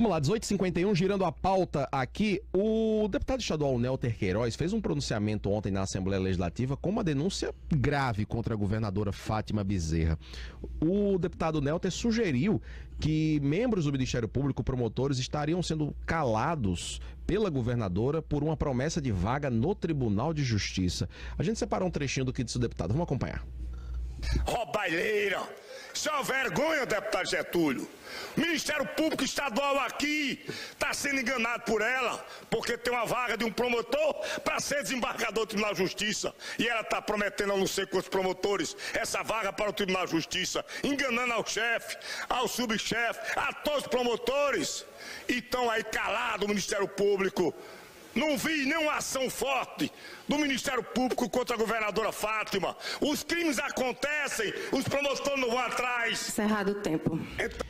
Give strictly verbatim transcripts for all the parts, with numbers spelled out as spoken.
Vamos lá, dezoito e cinquenta e um, girando a pauta aqui, o deputado estadual Nelter Queiroz fez um pronunciamento ontem na Assembleia Legislativa com uma denúncia grave contra a governadora Fátima Bezerra. O deputado Nelter sugeriu que membros do Ministério Público, promotores, estariam sendo calados pela governadora por uma promessa de vaga no Tribunal de Justiça. A gente separou um trechinho do que disse o deputado, vamos acompanhar. Roubalheira! Isso é uma vergonha, deputado Getúlio. O Ministério Público Estadual aqui está sendo enganado por ela, porque tem uma vaga de um promotor para ser desembargador do Tribunal de Justiça. E ela está prometendo a não sei quantos promotores essa vaga para o Tribunal de Justiça, enganando ao chefe, ao subchefe, a todos os promotores. E estão aí calado o Ministério Público. Não vi nenhuma ação forte do Ministério Público contra a governadora Fátima. Os crimes acontecem, os promotores não vão atrás. Encerrado o tempo. Então...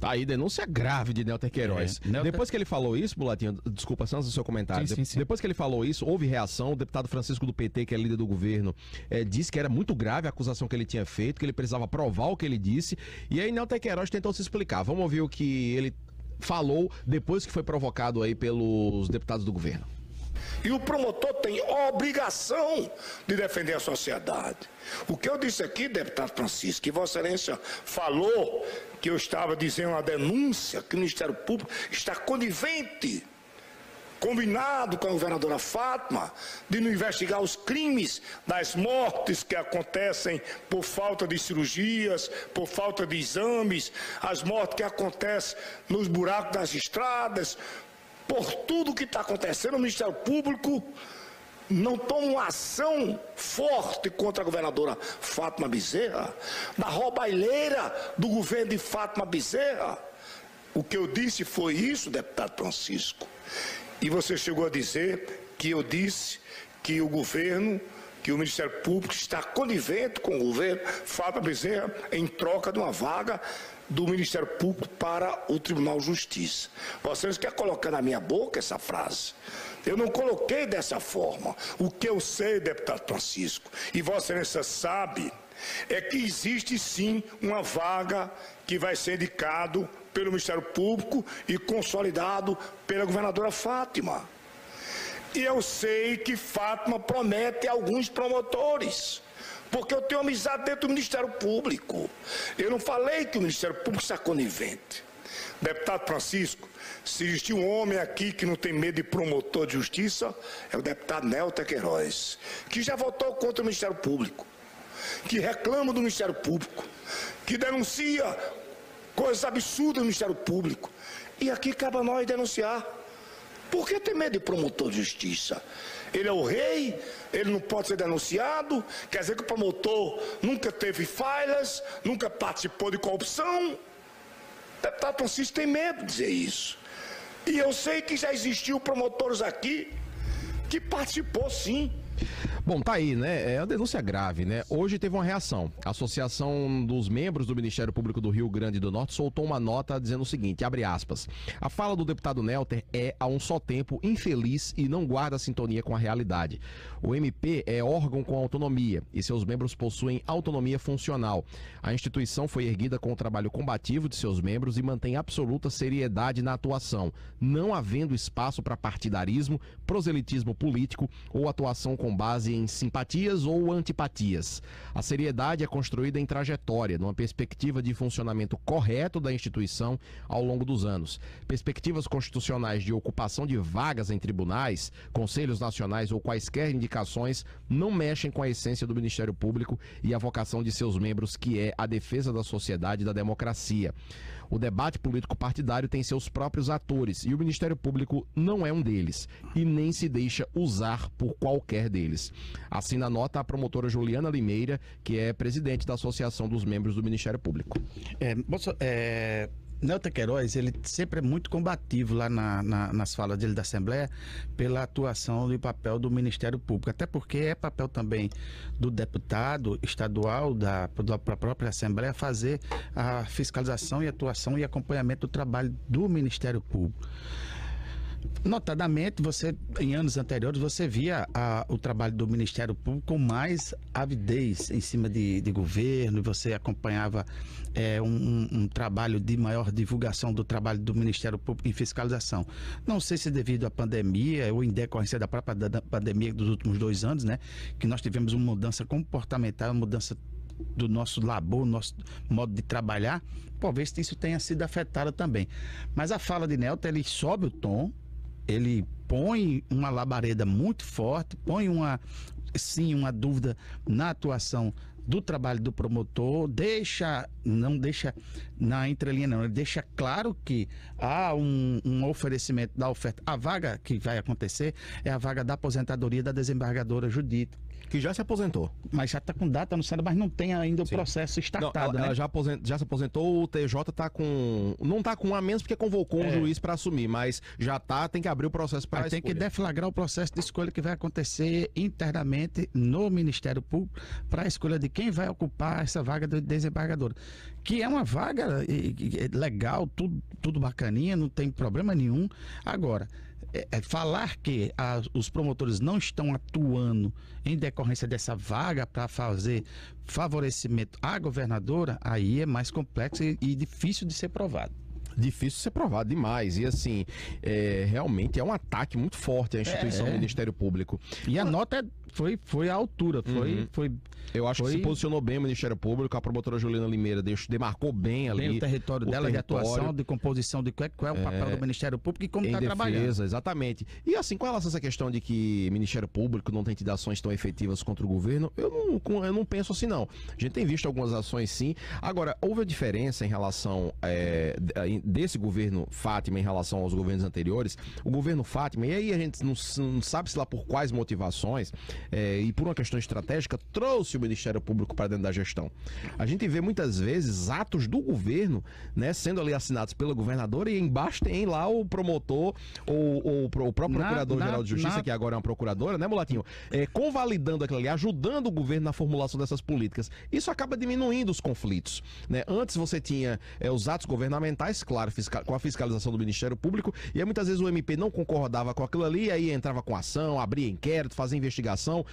Tá aí, denúncia grave de Nelter Queiroz. É, Nelter... Depois que ele falou isso, Bulatinho, desculpa, Santos, o seu comentário. Sim, sim, sim. Depois que ele falou isso, houve reação. O deputado Francisco do P T, que é líder do governo, é, disse que era muito grave a acusação que ele tinha feito, que ele precisava provar o que ele disse. E aí Nelter Queiroz tentou se explicar. Vamos ouvir o que ele... falou depois que foi provocado aí pelos deputados do governo. E o promotor tem obrigação de defender a sociedade. O que eu disse aqui, deputado Francisco, que Vossa Excelência falou que eu estava dizendo uma denúncia que o Ministério Público está conivente, combinado com a governadora Fátima, de não investigar os crimes das mortes que acontecem por falta de cirurgias, por falta de exames, as mortes que acontecem nos buracos das estradas, por tudo que está acontecendo, o Ministério Público não toma uma ação forte contra a governadora Fátima Bezerra, da roubalheira do governo de Fátima Bezerra. O que eu disse foi isso, deputado Francisco. E você chegou a dizer que eu disse que o governo, que o Ministério Público está conivente com o governo Fábio Bezerra em troca de uma vaga do Ministério Público para o Tribunal de Justiça. Vocês querem colocar na minha boca essa frase? Eu não coloquei dessa forma. O que eu sei, deputado Francisco, e Vossa Excelência sabe, é que existe sim uma vaga que vai ser indicado pelo Ministério Público e consolidado pela governadora Fátima. E eu sei que Fátima promete a alguns promotores, porque eu tenho amizade dentro do Ministério Público. Eu não falei que o Ministério Público está conivente. Deputado Francisco, se existe um homem aqui que não tem medo de promotor de justiça, é o deputado Nelter Queiroz, que já votou contra o Ministério Público, que reclama do Ministério Público, que denuncia coisas absurdas no Ministério Público. E aqui cabe a nós denunciar. Por que tem medo de promotor de justiça? Ele é o rei, ele não pode ser denunciado, quer dizer que o promotor nunca teve falhas, nunca participou de corrupção. O deputado Francisco tem medo de dizer isso. E eu sei que já existiu promotores aqui que participou sim. Bom, tá aí, né? É uma denúncia grave, né? Hoje teve uma reação. A Associação dos Membros do Ministério Público do Rio Grande do Norte soltou uma nota dizendo o seguinte, abre aspas, a fala do deputado Nelter é, a um só tempo, infeliz e não guarda sintonia com a realidade. O M P é órgão com autonomia e seus membros possuem autonomia funcional. A instituição foi erguida com o trabalho combativo de seus membros e mantém absoluta seriedade na atuação, não havendo espaço para partidarismo, proselitismo político ou atuação com base em simpatias ou antipatias. A seriedade é construída em trajetória, numa perspectiva de funcionamento correto da instituição ao longo dos anos. Perspectivas constitucionais de ocupação de vagas em tribunais, conselhos nacionais ou quaisquer indicações não mexem com a essência do Ministério Público e a vocação de seus membros, que é a defesa da sociedade e da democracia. O debate político partidário tem seus próprios atores e o Ministério Público não é um deles e nem se deixa usar por qualquer deles. Assina a nota a promotora Juliana Limeira, que é presidente da Associação dos Membros do Ministério Público. É, Bolsa, é, Nelter Queiroz, ele sempre é muito combativo lá na, na, nas falas dele da Assembleia pela atuação e papel do Ministério Público, até porque é papel também do deputado estadual da, da própria Assembleia fazer a fiscalização e atuação e acompanhamento do trabalho do Ministério Público. Notadamente, você, em anos anteriores, você via a, o trabalho do Ministério Público com mais avidez em cima de, de governo, você acompanhava é, um, um trabalho de maior divulgação do trabalho do Ministério Público em fiscalização. Não sei se devido à pandemia ou em decorrência da própria da, da pandemia dos últimos dois anos, né, que nós tivemos uma mudança comportamental, uma mudança do nosso labor, nosso modo de trabalhar, talvez isso tenha sido afetado também. Mas a fala de Nelter, ele sobe o tom, ele põe uma labareda muito forte, põe uma, sim, uma dúvida na atuação do trabalho do promotor, deixa, não deixa na entrelinha não, ele deixa claro que há um, um oferecimento da oferta. A vaga que vai acontecer é a vaga da aposentadoria da desembargadora Judith, que já se aposentou. Mas já está com data no Senado, mas não tem ainda o Sim. processo startado, não, ela, né? Ela já, aposent, já se aposentou, o T J tá com... não tá com a menos porque convocou é. um juiz para assumir, mas já tá, tem que abrir o processo para tem que deflagrar o processo de escolha que vai acontecer internamente no Ministério Público para a escolha de quem vai ocupar essa vaga de desembargadora, que é uma vaga legal, tudo, tudo bacaninha, não tem problema nenhum. Agora, é, é falar que a, os promotores não estão atuando em decorrência dessa vaga para fazer favorecimento à governadora, aí é mais complexo e, e difícil de ser provado. Difícil ser provado demais. E assim, é, realmente é um ataque muito forte à instituição é, é. do Ministério Público. E a nota foi, foi à altura. Foi, uhum. foi, eu acho foi... que se posicionou bem o Ministério Público. A promotora Juliana Limeira deixou, demarcou bem ali bem o território o dela, território. de atuação, de composição, de qual é, qual é o papel é, do Ministério Público e como está trabalhando. Exatamente. E assim, com relação a essa questão de que o Ministério Público não tem tido ações tão efetivas contra o governo, eu não, eu não penso assim, não. A gente tem visto algumas ações, sim. Agora, houve a diferença em relação... É, desse governo Fátima em relação aos governos anteriores, o governo Fátima, e aí a gente não, não sabe se lá por quais motivações é, e por uma questão estratégica, trouxe o Ministério Público para dentro da gestão. A gente vê muitas vezes atos do governo, né, sendo ali assinados pela governadora e embaixo tem lá o promotor ou, ou o próprio procurador-geral de justiça, na... que agora é uma procuradora, né, Mulatinho? É, convalidando aquilo ali, ajudando o governo na formulação dessas políticas. Isso acaba diminuindo os conflitos, né? Antes você tinha é, os atos governamentais, claro, fiscal, com a fiscalização do Ministério Público, e aí muitas vezes o M P não concordava com aquilo ali, aí entrava com ação, abria inquérito, fazia investigação.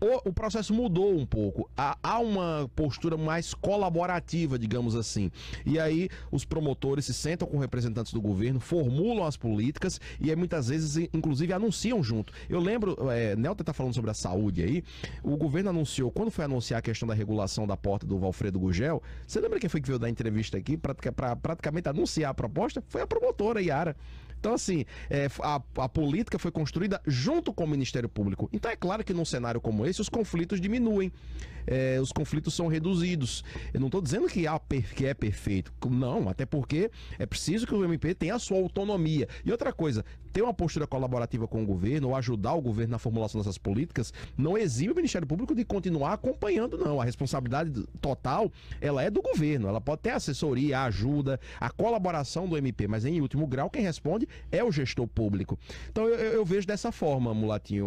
O, o processo mudou um pouco, há, há uma postura mais colaborativa, digamos assim, e aí os promotores se sentam com representantes do governo, formulam as políticas e aí muitas vezes inclusive anunciam junto. Eu lembro, é, Nelter está falando sobre a saúde aí, o governo anunciou, quando foi anunciar a questão da regulação da porta do Valfredo Gugel, você lembra quem foi que veio dar entrevista aqui para pratica, praticamente anunciar a proposta? Foi a promotora Yara. Então assim, é, a, a política foi construída junto com o Ministério Público. Então é claro que num cenário como esse os conflitos diminuem, é, os conflitos são reduzidos. Eu não estou dizendo que, há, que é perfeito, não, até porque é preciso que o M P tenha a sua autonomia. E outra coisa, ter uma postura colaborativa com o governo ou ajudar o governo na formulação dessas políticas não exime o Ministério Público de continuar acompanhando, não. A responsabilidade total, ela é do governo, ela pode ter a assessoria, a ajuda, a colaboração do M P, mas em último grau quem responde é o gestor público. Então eu, eu vejo dessa forma, Mulatinho.